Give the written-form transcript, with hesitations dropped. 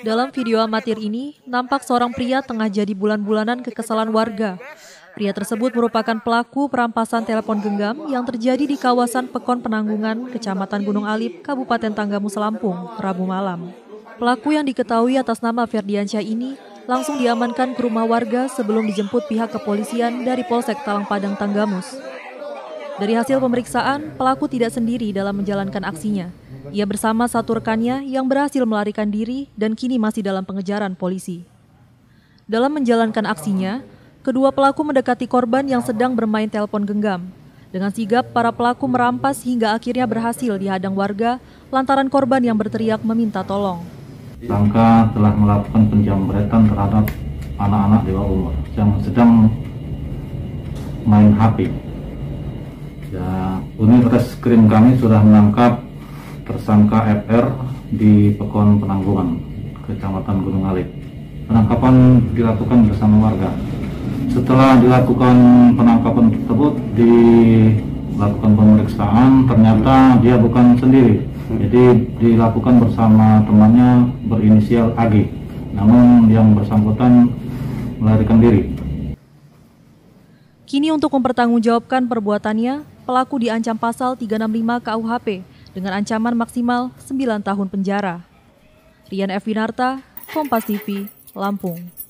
Dalam video amatir ini, nampak seorang pria tengah jadi bulan-bulanan kekesalan warga. Pria tersebut merupakan pelaku perampasan telepon genggam yang terjadi di kawasan Pekon Penanggungan, Kecamatan Gunung Alip, Kabupaten Tanggamus, Lampung, Rabu malam. Pelaku yang diketahui atas nama Ferdiansyah ini langsung diamankan ke rumah warga sebelum dijemput pihak kepolisian dari Polsek Talang Padang, Tanggamus. Dari hasil pemeriksaan, pelaku tidak sendiri dalam menjalankan aksinya. Ia bersama satu rekannya yang berhasil melarikan diri dan kini masih dalam pengejaran polisi. Dalam menjalankan aksinya, kedua pelaku mendekati korban yang sedang bermain telepon genggam. Dengan sigap, para pelaku merampas hingga akhirnya berhasil dihadang warga lantaran korban yang berteriak meminta tolong. Tersangka telah melakukan penjamretan terhadap anak-anak di bawah umur yang sedang main HP. Ya, unit reskrim kami sudah menangkap tersangka FR di Pekon Penanggungan, Kecamatan Gunung Alip. Penangkapan dilakukan bersama warga. Setelah dilakukan penangkapan tersebut, dilakukan pemeriksaan, ternyata dia bukan sendiri. Jadi dilakukan bersama temannya berinisial AG. Namun yang bersangkutan melarikan diri. Kini untuk mempertanggungjawabkan perbuatannya, pelaku diancam pasal 365 KUHP dengan ancaman maksimal 9 tahun penjara. Rian Effinarta, KompasTV, Lampung.